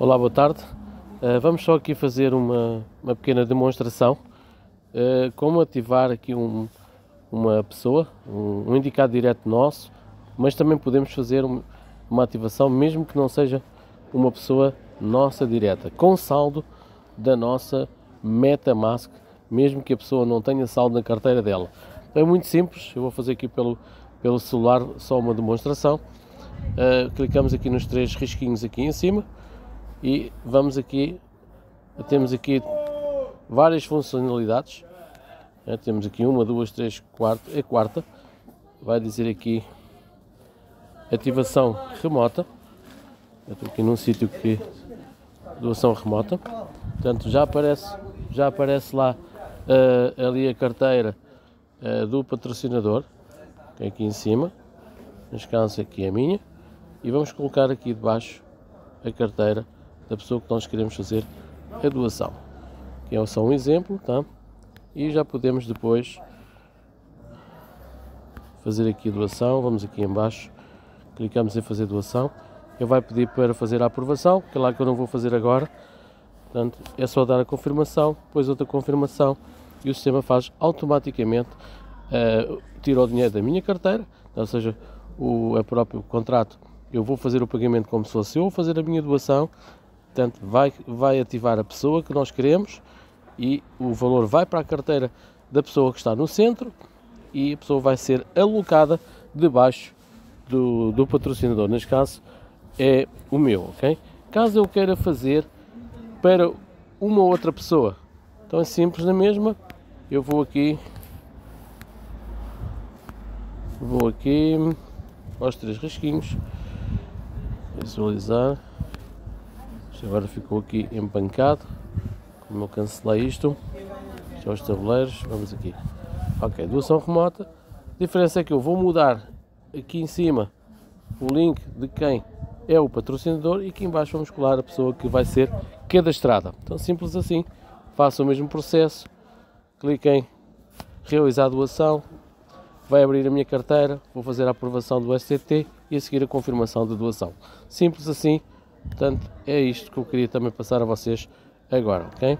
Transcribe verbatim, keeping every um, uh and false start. Olá, boa tarde. Uh, vamos só aqui fazer uma, uma pequena demonstração uh, como ativar aqui um, uma pessoa, um, um indicado direto nosso, mas também podemos fazer um, uma ativação mesmo que não seja uma pessoa nossa direta, com saldo da nossa MetaMask, mesmo que a pessoa não tenha saldo na carteira dela. É muito simples, eu vou fazer aqui pelo, pelo celular só uma demonstração. Uh, clicamos aqui nos três risquinhos aqui em cima. E vamos aqui, temos aqui várias funcionalidades, né? Temos aqui uma, duas, três, quatro, a quarta, vai dizer aqui ativação remota. Eu estou aqui num sítio que doação remota, portanto já aparece, já aparece lá uh, ali a carteira uh, do patrocinador, que é aqui em cima, neste caso aqui é a minha, e vamos colocar aqui debaixo a carteira da pessoa que nós queremos fazer a doação, que é só um exemplo, tá? E já podemos depois fazer aqui a doação. Vamos aqui em baixo, clicamos em fazer doação, ele vai pedir para fazer a aprovação, que é lá que eu não vou fazer agora, portanto é só dar a confirmação, depois outra confirmação e o sistema faz automaticamente, uh, tira o dinheiro da minha carteira, ou seja, o, o próprio contrato. Eu vou fazer o pagamento como se fosse eu, vou fazer a minha doação, portanto vai, vai ativar a pessoa que nós queremos e o valor vai para a carteira da pessoa que está no centro e a pessoa vai ser alocada debaixo do, do patrocinador, neste caso é o meu, ok? Caso eu queira fazer para uma outra pessoa, então é simples na mesma, eu vou aqui, vou aqui aos três risquinhos, visualizar. Isto agora ficou aqui empancado, como eu cancelei isto, já os tabuleiros, vamos aqui, ok, doação remota. A diferença é que eu vou mudar aqui em cima o link de quem é o patrocinador e aqui em baixo vamos colar a pessoa que vai ser cadastrada. Então simples assim, façam o mesmo processo, cliquem realizar a doação, vai abrir a minha carteira, vou fazer a aprovação do S T T e a seguir a confirmação de doação. Simples assim, portanto é isto que eu queria também passar a vocês agora, ok?